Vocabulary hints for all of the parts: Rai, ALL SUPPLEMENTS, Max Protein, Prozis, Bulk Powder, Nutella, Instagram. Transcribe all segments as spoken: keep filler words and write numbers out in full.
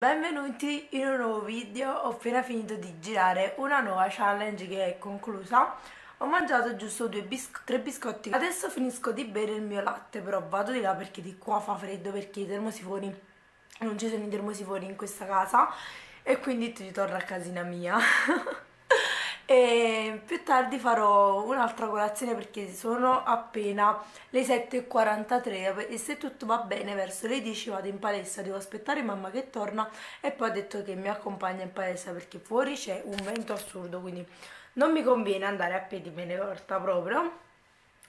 Benvenuti in un nuovo video. Ho appena finito di girare una nuova challenge che è conclusa. Ho mangiato giusto due bisco tre biscotti. Adesso finisco di bere il mio latte, però vado di là perché di qua fa freddo, perché i termosifoni, non ci sono i termosifoni in questa casa, e quindi ritorno a casina mia. E più tardi farò un'altra colazione perché sono appena le sette e quarantatré e se tutto va bene verso le dieci vado in palestra. Devo aspettare mamma che torna e poi ha detto che mi accompagna in palestra perché fuori c'è un vento assurdo, quindi non mi conviene andare a piedi, me ne porta proprio.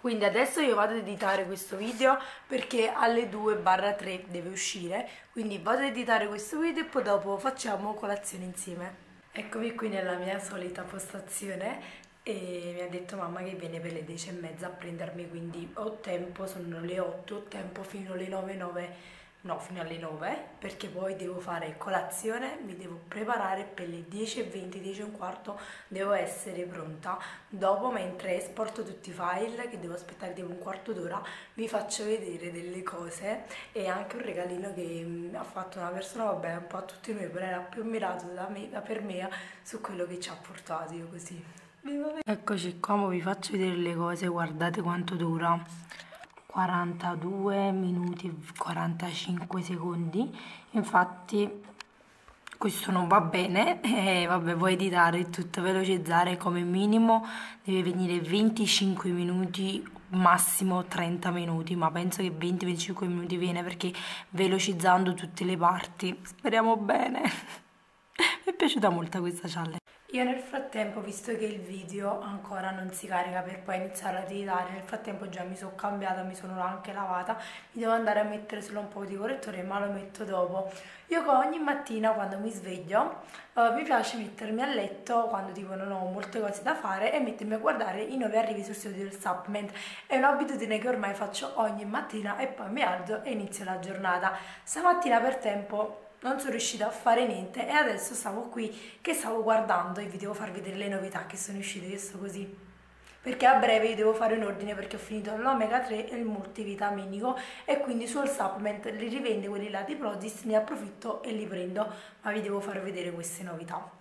Quindi adesso io vado ad editare questo video perché alle due barra tre deve uscire, quindi vado ad editare questo video e poi dopo facciamo colazione insieme. Eccomi qui nella mia solita postazione e mi ha detto mamma che viene per le dieci e mezza a prendermi, quindi ho tempo, sono le otto, ho tempo fino alle nove, nove, no, fino alle nove, perché poi devo fare colazione, mi devo preparare per le dieci e venti, dieci e un quarto, devo essere pronta. Dopo, mentre esporto tutti i file, che devo aspettare tipo un quarto d'ora, vi faccio vedere delle cose e anche un regalino che ha fatto una persona, vabbè, un po' a tutti noi, però era più mirato da me, da per me su quello che ci ha portato, io così. Eccoci qua, mo vi faccio vedere le cose, guardate quanto dura. quarantadue minuti e quarantacinque secondi, infatti questo non va bene e eh, vabbè, vuoi editare tutto, velocizzare, come minimo deve venire venticinque minuti, massimo trenta minuti, ma penso che venti venticinque minuti viene perché velocizzando tutte le parti, speriamo bene. Mi è piaciuta molto questa challenge. Io nel frattempo, visto che il video ancora non si carica per poi iniziare a editare, nel frattempo già mi sono cambiata, mi sono anche lavata, mi devo andare a mettere solo un po' di correttore, ma lo metto dopo. Io ogni mattina quando mi sveglio uh, mi piace mettermi a letto quando tipo non ho molte cose da fare e mettermi a guardare i nuovi arrivi sul sito del supplement. È un'abitudine che ormai faccio ogni mattina e poi mi alzo e inizio la giornata. Stamattina per tempo non sono riuscita a fare niente e adesso stavo qui che stavo guardando e vi devo far vedere le novità che sono uscite, che sono così, perché a breve io devo fare un ordine perché ho finito l'omega tre e il multivitaminico e quindi sul supplement li rivende quelli là di Prozis, ne approfitto e li prendo, ma vi devo far vedere queste novità.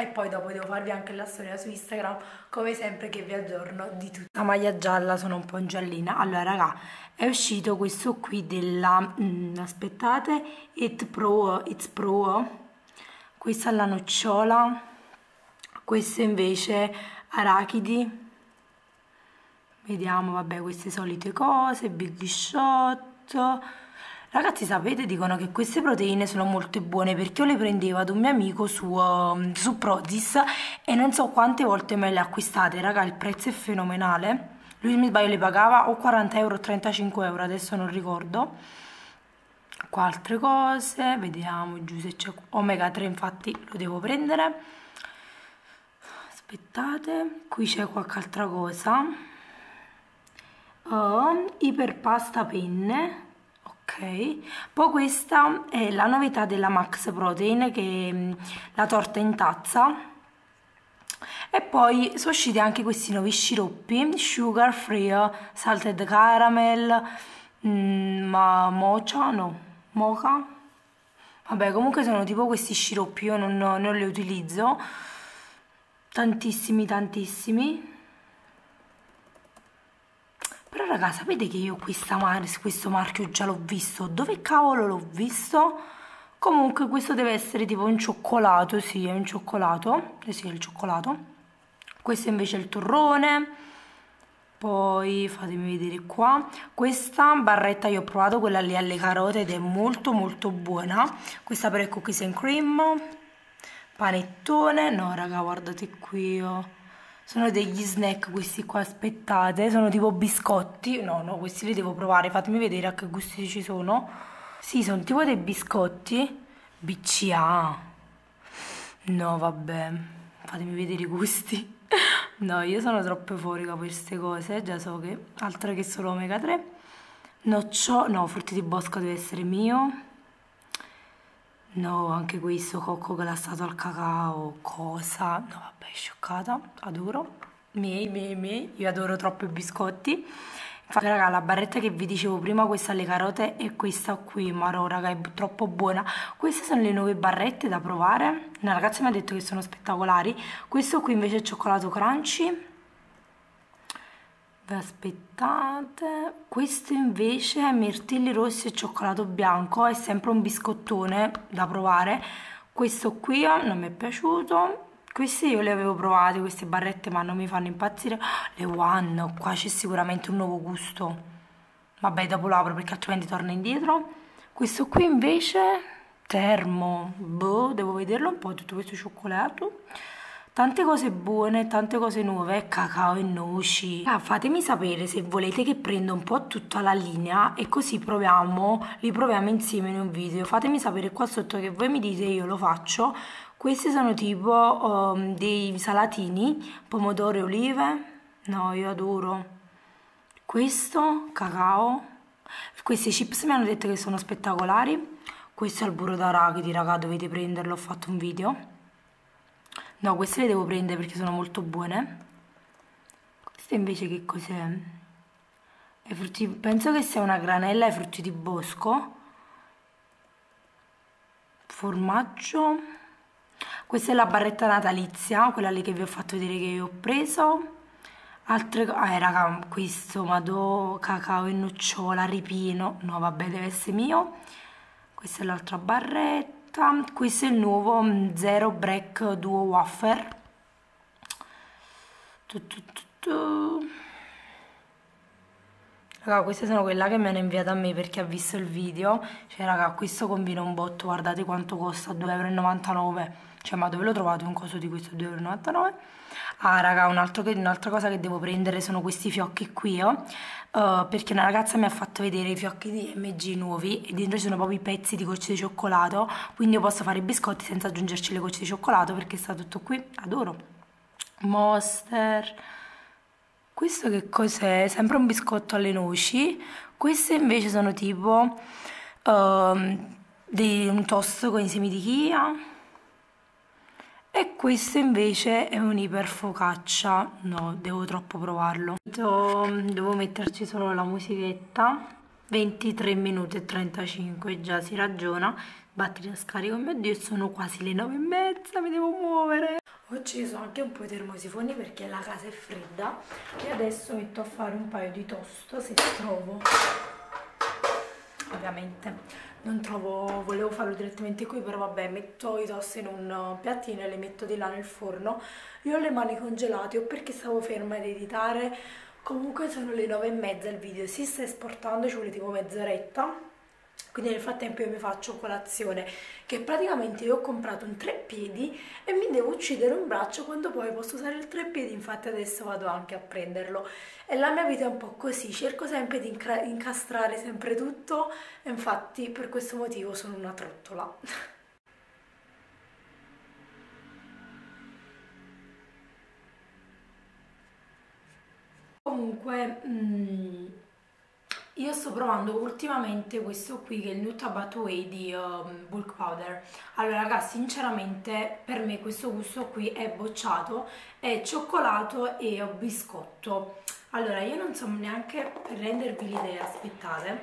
E poi dopo devo farvi anche la storia su Instagram, come sempre, che vi aggiorno di tutto. La maglia gialla, sono un po' giallina. Allora raga, è uscito questo qui della... Mm, aspettate, It Pro, It's Pro. Questa è la nocciola. Questo invece arachidi. Vediamo, vabbè, queste solite cose, Big Shot. Ragazzi, sapete, dicono che queste proteine sono molto buone perché io le prendevo ad un mio amico su, uh, su Prozis e non so quante volte me le acquistate, raga, il prezzo è fenomenale. Lui, se mi sbaglio, le pagava o quaranta euro o trentacinque euro, adesso non ricordo. Qua altre cose, vediamo giù se c'è omega tre, infatti lo devo prendere. Aspettate, qui c'è qualche altra cosa. Uh, iperpasta penne. Ok, poi questa è la novità della Max Protein, che è la torta in tazza, e poi sono usciti anche questi nuovi sciroppi, sugar free, salted caramel, mm, ma mocha, no, mocha, vabbè, comunque sono tipo questi sciroppi, io non, non li utilizzo, tantissimi tantissimi. Però raga, sapete che io questa mar questo marchio già l'ho visto? Dove cavolo l'ho visto? Comunque questo deve essere tipo un cioccolato, sì, è un cioccolato, eh sì, è il cioccolato. Questo invece è il torrone, poi fatemi vedere qua. Questa barretta io ho provato, quella lì alle carote, ed è molto molto buona. Questa per il cookies and cream, panettone, no raga, guardate qui, oh. Sono degli snack questi qua, aspettate, sono tipo biscotti, no no, questi li devo provare, fatemi vedere a che gusti ci sono. Sì, sono tipo dei biscotti, B C A, no vabbè, fatemi vedere i gusti. No, io sono troppo euforica per queste cose, già so che, altra che solo omega tre, noccio, no, frutti di bosco deve essere mio. No, anche questo cocco glassato al cacao, cosa? No, vabbè, scioccata, adoro. Miei, miei, miei, io adoro troppo i biscotti. Raga, la barretta che vi dicevo prima, questa alle carote e questa qui, maro raga, è troppo buona. Queste sono le nuove barrette da provare, una ragazza mi ha detto che sono spettacolari. Questo qui invece è cioccolato crunchy, vi aspettate. Questo invece è mirtilli rossi e cioccolato bianco, è sempre un biscottone da provare. Questo qui non mi è piaciuto. Queste io le avevo provate, queste barrette, ma non mi fanno impazzire. Le One, qua c'è sicuramente un nuovo gusto. Vabbè, dopo lo apro perché altrimenti torna indietro. Questo qui invece, termo, boh, devo vederlo un po', tutto questo cioccolato. Tante cose buone, tante cose nuove, cacao e noci. Ah, fatemi sapere se volete che prenda un po' tutta la linea e così proviamo, li proviamo insieme in un video. Fatemi sapere qua sotto che voi mi dite, io lo faccio. Questi sono tipo um, dei salatini, pomodoro e olive, no io adoro, questo, cacao, questi chips mi hanno detto che sono spettacolari, questo è il burro d'arachidi raga, dovete prenderlo, ho fatto un video, no queste le devo prendere perché sono molto buone, queste invece che cos'è? Penso che sia una granella ai frutti di bosco, formaggio. Questa è la barretta natalizia, quella lì che vi ho fatto vedere che io ho preso. Altre cose... Ah, raga, questo, madò, cacao e nocciola, ripieno. No, vabbè, deve essere mio. Questa è l'altra barretta. Questo è il nuovo Zero Break Duo Wafer. Tu, tu, tu, tu. Raga, queste sono quelle che mi hanno inviato a me perché ha visto il video. Cioè, raga, questo combina un botto, guardate quanto costa, due e novantanove euro. Cioè, ma dove lo trovate un coso di questo due e novantanove euro? Ah, raga, un'altra un cosa che devo prendere sono questi fiocchi qui, oh, uh, perché una ragazza mi ha fatto vedere i fiocchi di M G nuovi e dentro ci sono proprio i pezzi di gocce di cioccolato, quindi io posso fare i biscotti senza aggiungerci le gocce di cioccolato perché sta tutto qui, adoro. Monster... Questo che cos'è? Sempre un biscotto alle noci. Queste invece sono tipo um, dei, un toast con i semi di chia. E questo invece è un iperfocaccia. No, devo troppo provarlo. Devo metterci solo la musichetta. ventitré minuti e trentacinque, già si ragiona. Batteria scarico, mio Dio, sono quasi le nove e mezza, mi devo muovere. Oggi sono anche un po' i termosifoni perché la casa è fredda e adesso metto a fare un paio di toast se trovo. Ovviamente non trovo, volevo farlo direttamente qui, però vabbè, metto i toast in un piattino e li metto di là nel forno. Io ho le mani congelate o perché stavo ferma ad editare. Comunque sono le nove e mezza, il video si sta esportando, ci vuole tipo mezz'oretta. Quindi nel frattempo io mi faccio colazione, che praticamente io ho comprato un treppiedi e mi devo uccidere un braccio quando poi posso usare il treppiedi, infatti adesso vado anche a prenderlo. E la mia vita è un po' così, cerco sempre di incastrare sempre tutto e infatti per questo motivo sono una trottola. Comunque... Mm, io sto provando ultimamente questo qui che è il New Tabato Way di um, Bulk Powder. Allora ragazzi, sinceramente per me questo gusto qui è bocciato, è cioccolato e biscotto. Allora io non so neanche, per rendervi l'idea, aspettate.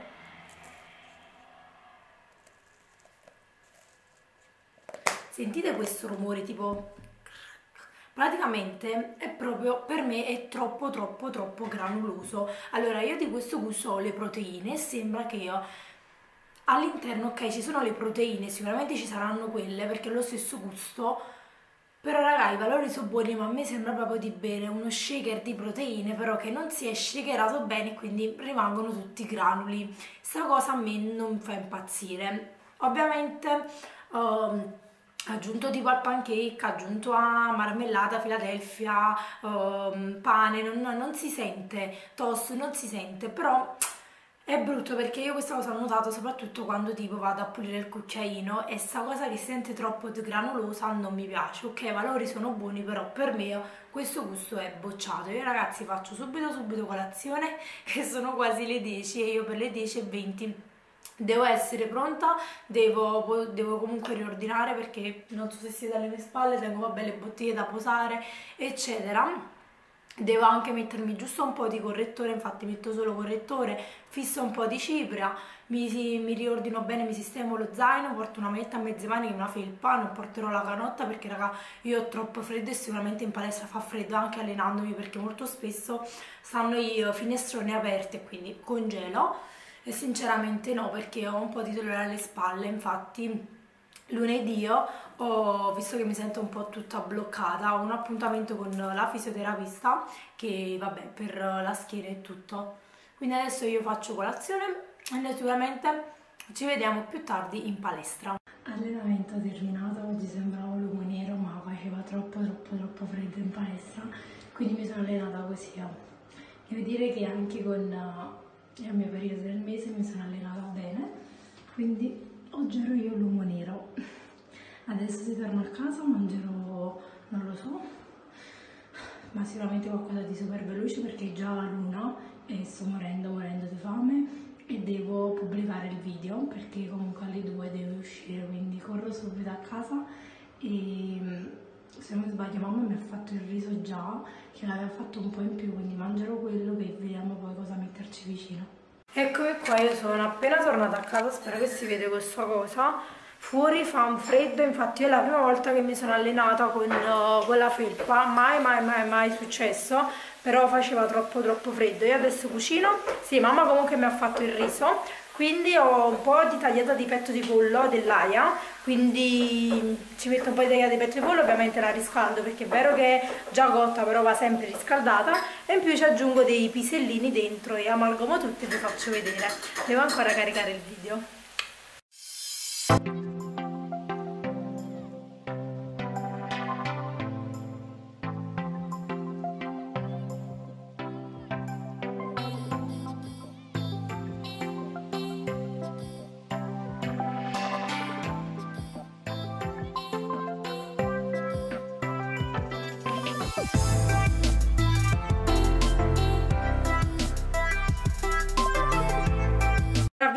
Sentite questo rumore tipo... Praticamente è proprio, per me è troppo troppo troppo granuloso. Allora io di questo gusto ho le proteine, sembra che io all'interno, ok, ci sono le proteine, sicuramente ci saranno quelle perché è lo stesso gusto, però raga i valori sono buoni, ma a me sembra proprio di bere uno shaker di proteine però che non si è shakerato bene, quindi rimangono tutti granuli. Sta cosa a me non fa impazzire. Ovviamente um, aggiunto tipo al pancake, aggiunto a marmellata, Philadelphia, um, pane, non, non si sente, toast non si sente, però è brutto perché io questa cosa l'ho notato soprattutto quando tipo vado a pulire il cucchiaino e sta cosa che sente troppo granulosa non mi piace. Ok, i valori sono buoni, però per me questo gusto è bocciato. Io ragazzi faccio subito subito colazione che sono quasi le dieci e io per le dieci e venti devo essere pronta, devo, devo comunque riordinare perché non so se siete alle mie spalle, tengo vabbè le bottiglie da posare eccetera. Devo anche mettermi giusto un po' di correttore, infatti metto solo correttore, fisso un po' di cipria, mi, mi riordino bene, mi sistemo lo zaino, porto una maglietta a mezze maniche, una felpa, non porterò la canotta perché raga io ho troppo freddo e sicuramente in palestra fa freddo anche allenandomi perché molto spesso stanno i finestroni aperti e quindi congelo, e sinceramente no perché ho un po' di dolore alle spalle, infatti lunedì io ho, visto che mi sento un po' tutta bloccata, ho un appuntamento con la fisioterapista che vabbè per la schiena e tutto, quindi adesso io faccio colazione e naturalmente ci vediamo più tardi in palestra. Allenamento terminato, oggi sembravo l'uomo nero ma faceva troppo troppo troppo freddo in palestra, quindi mi sono allenata così. Devo dire che anche con il mio periodo del mese mi sono allenata bene, quindi oggi ero io l'uomo nero. Adesso se torno a casa mangerò, non lo so, ma sicuramente qualcosa di super veloce perché è già la luna e sto morendo morendo di fame e devo pubblicare il video perché comunque alle due devo uscire, quindi corro subito a casa. E se non sbaglio mamma mi ha fatto il riso già, che l'aveva fatto un po' in più, quindi mangerò quello e vediamo poi cosa metterci vicino. Eccomi qua, io sono appena tornata a casa, spero che si vede questa cosa. Fuori fa un freddo, infatti è la prima volta che mi sono allenata con, uh, con la felpa, mai mai mai mai successo, però faceva troppo troppo freddo. Io adesso cucino, sì mamma comunque mi ha fatto il riso, quindi ho un po' di tagliata di petto di pollo dell'Aia, quindi ci metto un po' di tagliata di petto di pollo, ovviamente la riscaldo perché è vero che è già cotta però va sempre riscaldata, e in più ci aggiungo dei pisellini dentro e amalgamo tutti e vi faccio vedere. Devo ancora caricare il video.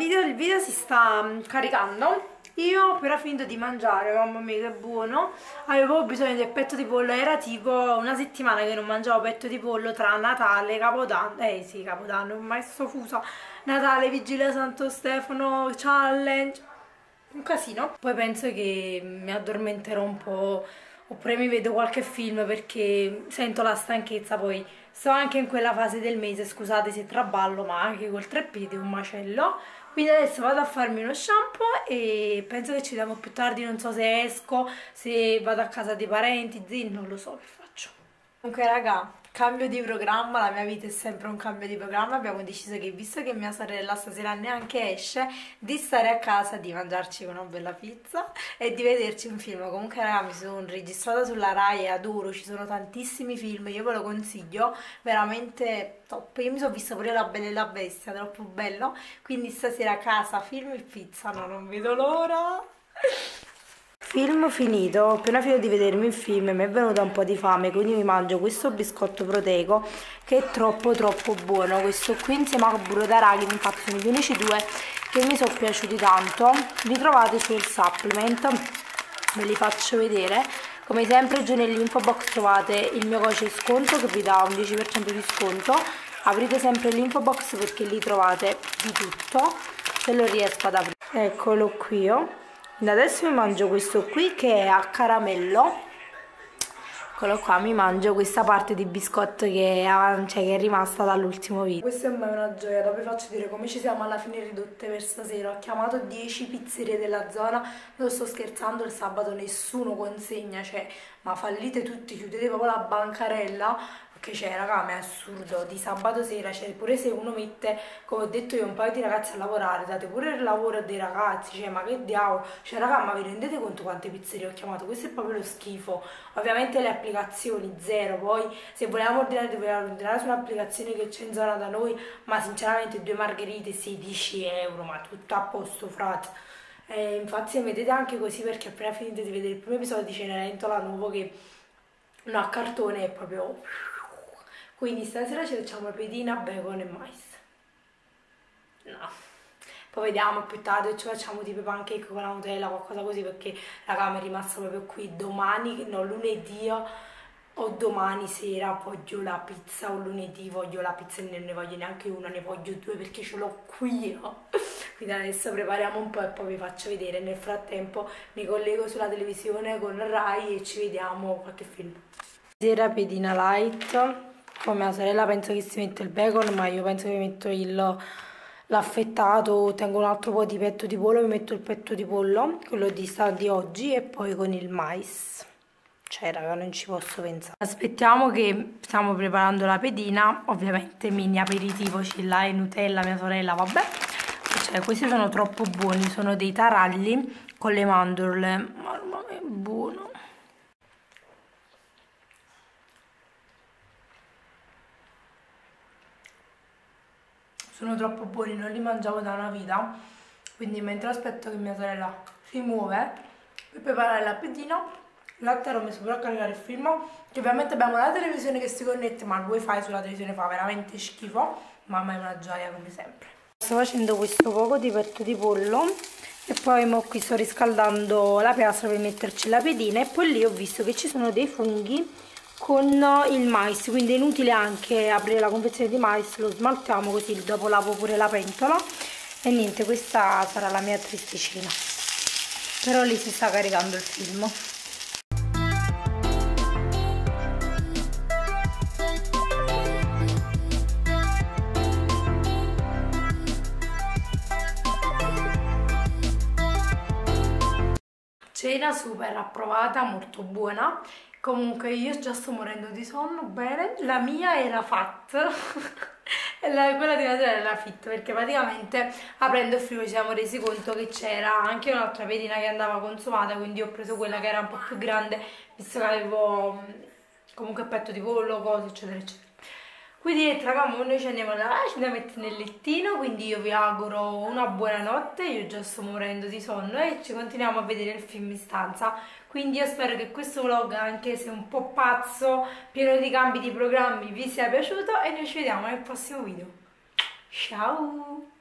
Il video si sta caricando. Io ho appena finito di mangiare, mamma mia che buono. Avevo bisogno del petto di pollo, era tipo una settimana che non mangiavo petto di pollo tra Natale, Capodanno, eh sì Capodanno, ormai sto fusa, Natale, Vigilia Santo Stefano, challenge, un casino. Poi penso che mi addormenterò un po' oppure mi vedo qualche film perché sento la stanchezza. Poi sto anche in quella fase del mese, scusate se traballo, ma anche col treppiede è un macello. Quindi adesso vado a farmi uno shampoo e penso che ci vediamo più tardi, non so se esco, se vado a casa dei parenti, zii, non lo so che faccio. Comunque raga, cambio di programma, la mia vita è sempre un cambio di programma. Abbiamo deciso che visto che mia sorella stasera neanche esce, di stare a casa, di mangiarci una bella pizza e di vederci un film. Comunque raga, mi sono registrata sulla Rai e adoro, ci sono tantissimi film, io ve lo consiglio, veramente top. Io mi sono vista pure La Bella e la Bestia, troppo bello, quindi stasera a casa film e pizza, no, non vedo l'ora. Film finito, ho appena finito di vedermi il film, mi è venuta un po' di fame, quindi mi mangio questo biscotto proteico che è troppo troppo buono, questo qui insieme a burro d'arachidi, infatti sono gli unici due che mi sono piaciuti tanto. Li trovate sul supplement, ve li faccio vedere. Come sempre giù nell'info box trovate il mio codice sconto che vi dà un dieci per cento di sconto, aprite sempre l'info box perché lì trovate di tutto, se lo riesco ad aprire. Eccolo qui io. Adesso mi mangio questo qui che è a caramello, eccolo qua, mi mangio questa parte di biscotto che è, cioè, che è rimasta dall'ultimo video. Questa è una gioia, dopo vi faccio dire come ci siamo alla fine ridotte per stasera. Ho chiamato dieci pizzerie della zona, non sto scherzando, il sabato nessuno consegna, cioè ma fallite tutti, chiudete proprio la bancarella. Che c'è raga, ma è assurdo, di sabato sera, cioè pure se uno mette, come ho detto io, un paio di ragazzi a lavorare, date pure il lavoro dei ragazzi, cioè ma che diavolo, cioè raga, ma vi rendete conto quante pizzerie ho chiamato? Questo è proprio lo schifo. Ovviamente le applicazioni zero, poi se volevamo ordinare dovevamo ordinare su un'applicazione che c'è in zona da noi, ma sinceramente due margherite sedici euro, ma tutto a posto frat. Eh, infatti se vedete anche così perché appena finite di vedere il primo episodio di Cenerentola nuovo che non ha cartone è proprio... Quindi stasera ci facciamo pedina, bacon e mais. No. Poi vediamo più tardi, ci facciamo tipo pancake con la Nutella, qualcosa così, perché raga mi è rimasta proprio qui domani, no lunedì, ho o domani sera voglio la pizza, o lunedì voglio la pizza e non ne voglio neanche una, ne voglio due perché ce l'ho qui io. Quindi adesso prepariamo un po' e poi vi faccio vedere. Nel frattempo mi collego sulla televisione con Rai e ci vediamo qualche film. Sera pedina light, poi mia sorella penso che si mette il bacon, ma io penso che metto il... l'affettato, tengo un altro po' di petto di pollo, mi metto il petto di pollo, quello di, di oggi, e poi con il mais. Cioè raga, non ci posso pensare. Aspettiamo che stiamo preparando la pedina, ovviamente mini aperitivo, c'è là e Nutella, mia sorella, vabbè. Cioè, questi sono troppo buoni, sono dei taralli con le mandorle, mamma che buono. Sono troppo buoni, non li mangiavo da una vita, quindi mentre aspetto che mia sorella si muove per preparare la pedina, l'attero ho messo pure a caricare il film, che ovviamente abbiamo la televisione che si connette, ma il wifi sulla televisione fa veramente schifo, mamma è una gioia come sempre. Sto facendo questo poco di petto di pollo e poi mo qui sto riscaldando la piastra per metterci la pedina, e poi lì ho visto che ci sono dei funghi con il mais, quindi è inutile anche aprire la confezione di mais, lo smaltiamo così dopo lavo pure la pentola. E niente, questa sarà la mia tristicina, però lì si sta caricando il film. Cena super approvata, molto buona. Comunque io già sto morendo di sonno, bene, la mia era fatta e la, quella di mia sorella era fitta, perché praticamente aprendo il frigo ci siamo resi conto che c'era anche un'altra pedina che andava consumata, quindi ho preso quella che era un po' più grande, visto che avevo comunque petto di pollo, cose eccetera eccetera. Quindi tra camon noi ci andiamo da là, ci andiamo a mettere nel lettino, quindi io vi auguro una buona notte, io già sto morendo di sonno e ci continuiamo a vedere il film in stanza. Quindi io spero che questo vlog, anche se un po' pazzo, pieno di cambi di programmi, vi sia piaciuto e noi ci vediamo nel prossimo video. Ciao!